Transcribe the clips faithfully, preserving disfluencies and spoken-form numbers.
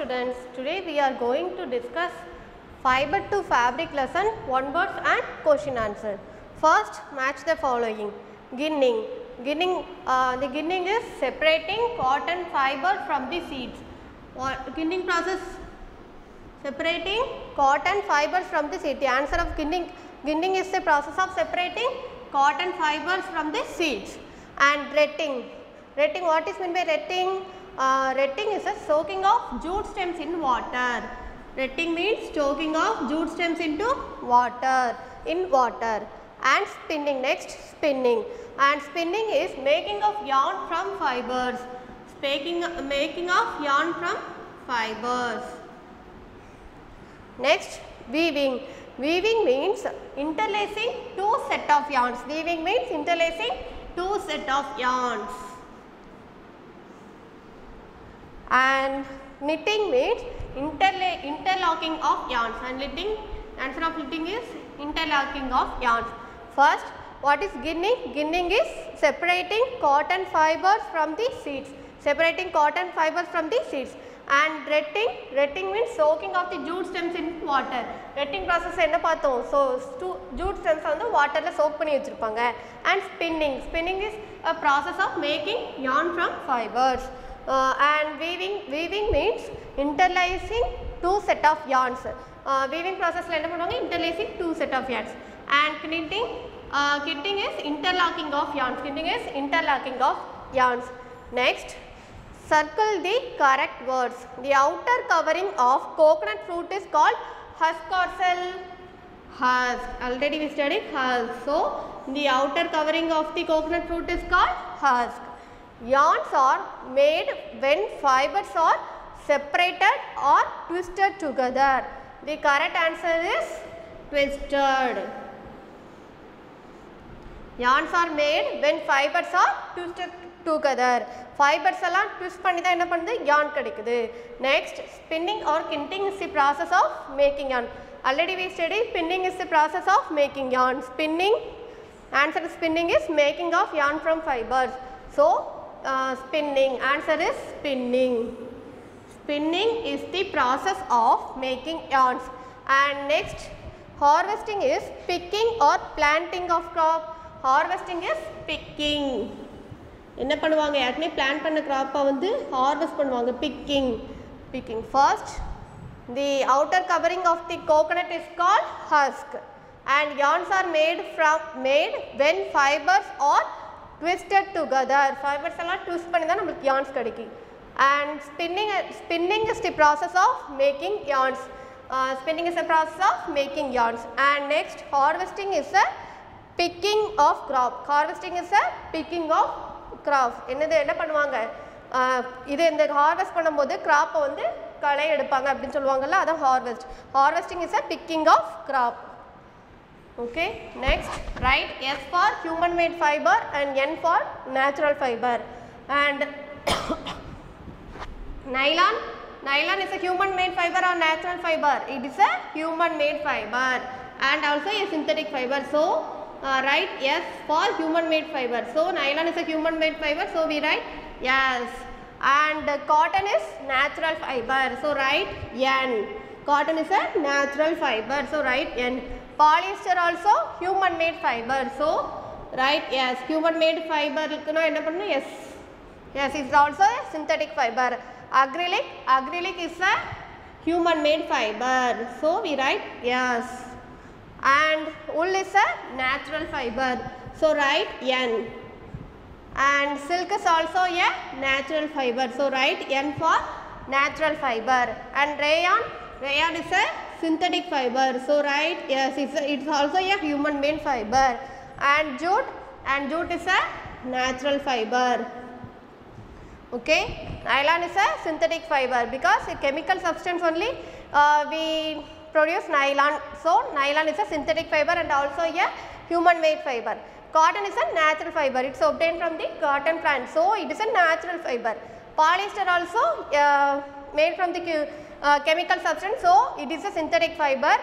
students, today we are going to discuss fiber to fabric lesson one words and question answer. First, match the following. Ginning, ginning, uh, the ginning is separating cotton fiber from the seeds. What ginning process? Separating cotton fibers from the seed. The answer of ginning, ginning is the process of separating cotton fibers from the seeds. And retting, retting. What is meant by retting? Uh, retting is a soaking of jute stems in water. Retting means soaking of jute stems into water, in water. And spinning, next spinning. And spinning is making of yarn from fibers. Making, making of yarn from fibers. Next, weaving. Weaving means interlacing two set of yarns. Weaving means interlacing two set of yarns. And knitting means interla interlocking of yarns, and knitting, answer of knitting is interlocking of yarns. First, what is ginning? Ginning is separating cotton fibers from the seeds, separating cotton fibers from the seeds. And retting, retting means soaking of the jute stems in water. Retting process enna paathom, so jute stems vandu water la soak panni vechirupanga. And spinning, spinning is a process of making yarn from fibers. Uh, and weaving, weaving means interlacing two set of yarns. Uh, weaving process la enna panuvanga, interlacing two set of yarns. And knitting, uh, knitting is interlocking of yarns. Knitting is interlocking of yarns. Next, circle the correct words. The outer covering of coconut fruit is called husk or shell. Husk. Already we studied husk. So, the outer covering of the coconut fruit is called husk. Yarns are made when fibers are separated or twisted together. The correct answer is twisted. Yarns are made when fibers are twisted together. Fibers alla twist panni da enna pannudu yarn kedikkudu. Next, spinning or knitting is the process of making yarn. Already we studied spinning is the process of making yarn. Spinning, answer is spinning is making of yarn from fibers. So, uh, spinning, answer is spinning. Spinning is the process of making yarns. And next, harvesting is picking or planting of crop. Harvesting is picking. என்ன பண்ணுவாங்க? ஏற்கனவே plan பண்ண கிராப்பை வந்து harvest பண்ணுவாங்க. Picking, picking. First, the outer covering of the coconut is called husk. And yarns are made from made when fibres are twisted together. Fibres எல்லாம் twist பண்ணி தான் நம்மளுக்கு யார்ன்ஸ் கிடைக்கும். And spinning, spinning is the process of making yarns. Spinning is the process of making yarns. And next, harvesting is a picking of crop. Harvesting is a picking of crops. என்னது என்ன பண்ணுவாங்க? இது இந்த harvest பண்ணும்போது கிராப்பை வந்து களை எடுப்பாங்க அப்படின்னு சொல்லுவாங்கல்ல, அதான் harvest. Harvesting is a picking of crop. Okay, next, write S for human made fibre and N for natural fibre. And nylon, nylon is a human made fibre or natural fibre? It is a human made fibre and also a synthetic fibre. So Uh, write yes for human made fiber. So, nylon is a human made fiber. So, we write yes. And uh, cotton is natural fiber. So, write N. Cotton is a natural fiber. So, write N. Polyester also human made fiber. So, write yes. Human made fiber ikkuna enna pannu yes. Yes, it is also a synthetic fiber. Acrylic, acrylic is a human made fiber. So, we write yes. And wool is a natural fiber, so write N. And silk is also a natural fiber, so write N for natural fiber. And rayon, rayon is a synthetic fiber, so write yes, it's, a, it's also a human made fiber. And jute, and jute is a natural fiber. Okay, nylon is a synthetic fiber because a chemical substance only uh, we produce nylon. So, nylon is a synthetic fiber and also a human made fiber. Cotton is a natural fiber. It is obtained from the cotton plant. So, it is a natural fiber. Polyester also uh, made from the uh, chemical substance. So, it is a synthetic fiber.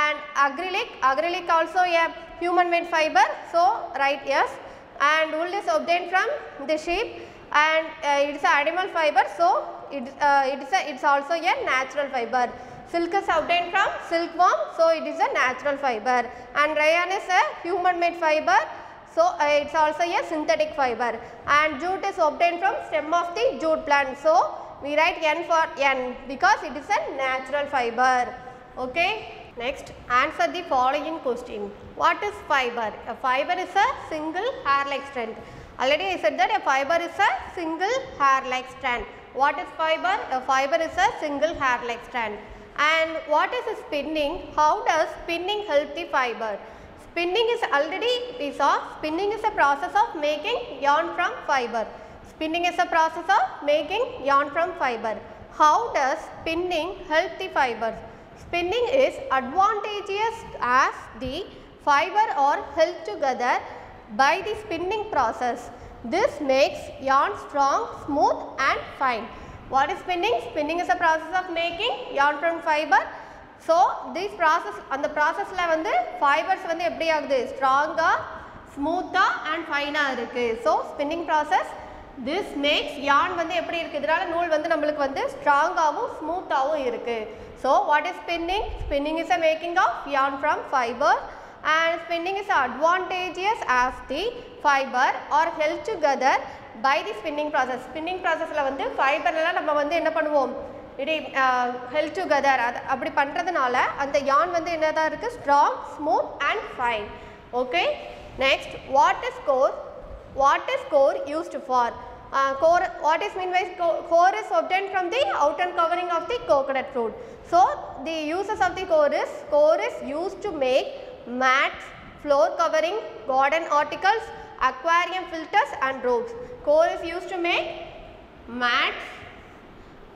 And acrylic, acrylic also a human made fiber. So, write yes. And wool is obtained from the sheep and uh, it is an animal fiber. So, it uh, it is a, it's also a natural fiber. Silk is obtained from silkworm, so it is a natural fiber, and rayon is a human made fiber, so uh, it's also a synthetic fiber, and jute is obtained from stem of the jute plant, so we write N for N because it is a natural fiber. Okay, next, answer the following question. What is fiber? A fiber is a single hair like strand. Already I said that a fiber is a single hair like strand. What is fiber? A fiber is a single hair like strand. And what is spinning? How does spinning help the fiber? Spinning is already we saw. Spinning is a process of making yarn from fiber. Spinning is a process of making yarn from fiber. How does spinning help the fibers? Spinning is advantageous as the fiber are held together by the spinning process. This makes yarn strong, smooth and fine. What is spinning? Spinning is a process of making yarn from fiber. So this process, and the process la vandu fibers vandu eppadi agudhu strong ah, smooth ah and fine ah irukku. So spinning process, this makes yarn vandu eppadi irukku, idrala nool vandu nammalukku vandu strong avum smooth avum irukku. So what is spinning? Spinning is a making of yarn from fiber, and spinning is advantageous as the fiber are held together by the spinning process. Spinning process la vandu fiber la nama vandu enna panuvom, it is held together, appadi pandradhanaala and yarn vandu enna da irukku, strong, smooth and fine. Okay, next, what is core? What is core used for? Uh, core, what is mean by core? Core is obtained from the outer covering of the coconut fruit. So the uses of the core is, core is used to make mats, floor covering, garden articles, aquarium filters and ropes. Core is used to make mats,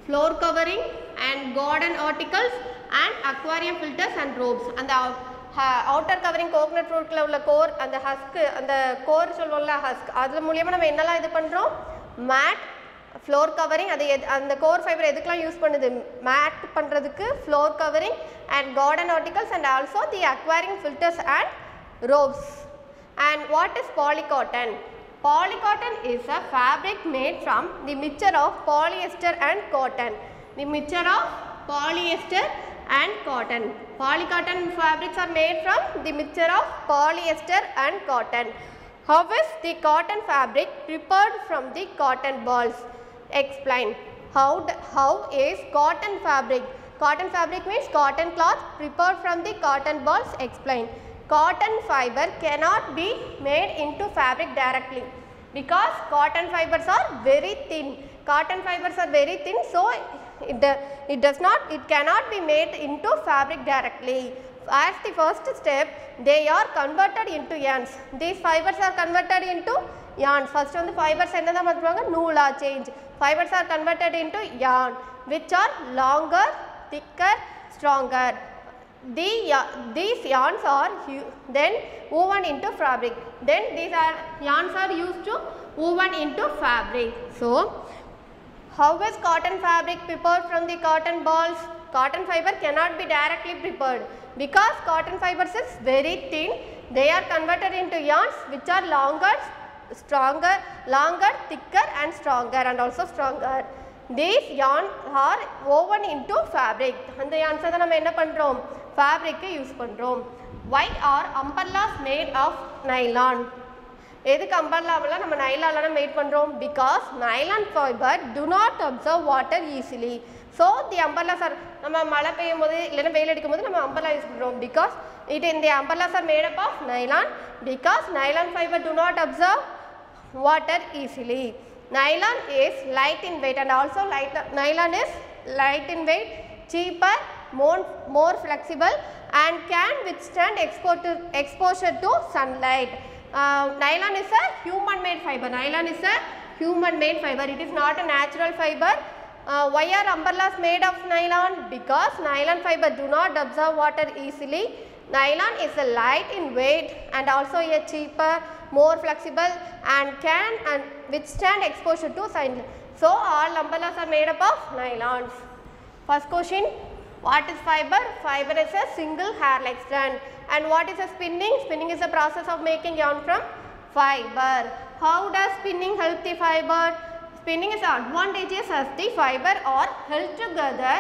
floor covering and garden articles and aquarium filters and ropes. And the outer covering coconut fruit la ulla core and the husk, and the core solluvala husk, adha mooliyama nama enna la idu pandrom, mat, floor covering, adhu and the core fiber edukla use pannudhu, mat pandradhukku, floor covering and garden articles and also the aquarium filters and ropes. And what is polycotton? Polycotton is a fabric made from the mixture of polyester and cotton. The mixture of polyester and cotton. Polycotton fabrics are made from the mixture of polyester and cotton. How is the cotton fabric prepared from the cotton balls? Explain. How, how is cotton fabric? Cotton fabric means cotton cloth prepared from the cotton balls. Explain. Cotton fiber cannot be made into fabric directly because cotton fibers are very thin. Cotton fibers are very thin, so it, it does not, it cannot be made into fabric directly. As the first step, they are converted into yarns. These fibers are converted into yarns. First on the fibers enna da matruanga noola change. Fibers are converted into yarn which are longer, thicker, stronger. The, uh, these yarns are then woven into fabric. Then these are yarns are used to woven into fabric. So, how is cotton fabric prepared from the cotton balls? Cotton fiber cannot be directly prepared because cotton fibers is very thin. They are converted into yarns which are longer, stronger, longer, thicker, and stronger, and also stronger. These yarns are woven into fabric. And the yarns are we do? Fabric use pandrom. Why are umbrellas made of nylon? Edhuk umbrella la nama nylon la made pandrom? Because nylon fiber do not absorb water easily. So the umbrellas are nama mala peiyumbodhu illana veil edikumbodhu nama umbrella use pandrom because it in the umbrellas are made up of nylon, because nylon fiber do not absorb water easily. Nylon is light in weight, and also light, nylon is light in weight, cheaper, more more flexible and can withstand exposure exposure to sunlight. Uh, nylon is a human made fiber. Nylon is a human made fiber. It is not a natural fiber. Uh, why are umbrellas made of nylon? Because nylon fiber do not absorb water easily. Nylon is a light in weight and also a cheaper, more flexible and can and withstand exposure to sunlight. So all umbrellas are made up of nylons. First question. What is fiber? Fiber is a single hair like strand. And what is a spinning? Spinning is a process of making yarn from fiber. How does spinning help the fiber? Spinning's advantages as the fiber are held together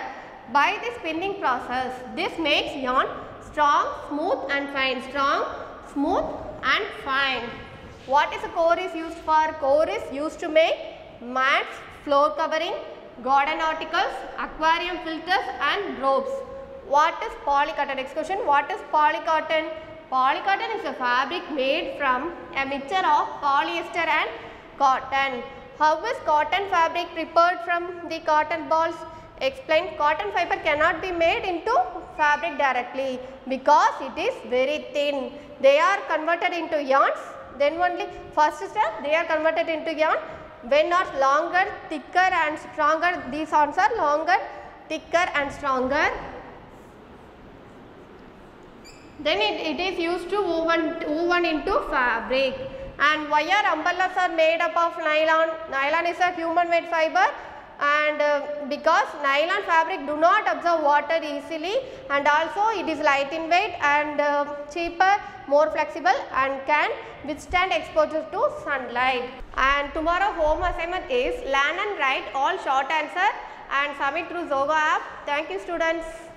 by the spinning process. This makes yarn strong, smooth and fine. Strong, smooth and fine. What is a core is used for? Core is used to make mats, floor covering, garden articles, aquarium filters and ropes. What is polycotton? Next question, what is polycotton? Polycotton is a fabric made from a mixture of polyester and cotton. How is cotton fabric prepared from the cotton balls? Explain. Cotton fiber cannot be made into fabric directly because it is very thin. They are converted into yarns. Then only first step, they are converted into yarn. When are longer, thicker and stronger. These yarns are longer, thicker and stronger. Then it, it is used to woven, woven into fabric. And wire umbrellas are made up of nylon. Nylon is a human made fiber, and uh, because nylon fabric do not absorb water easily, and also it is light in weight and uh, cheaper, more flexible and can withstand exposure to sunlight. And tomorrow home assignment is learn and write all short answer and submit through Zoho app. Thank you students.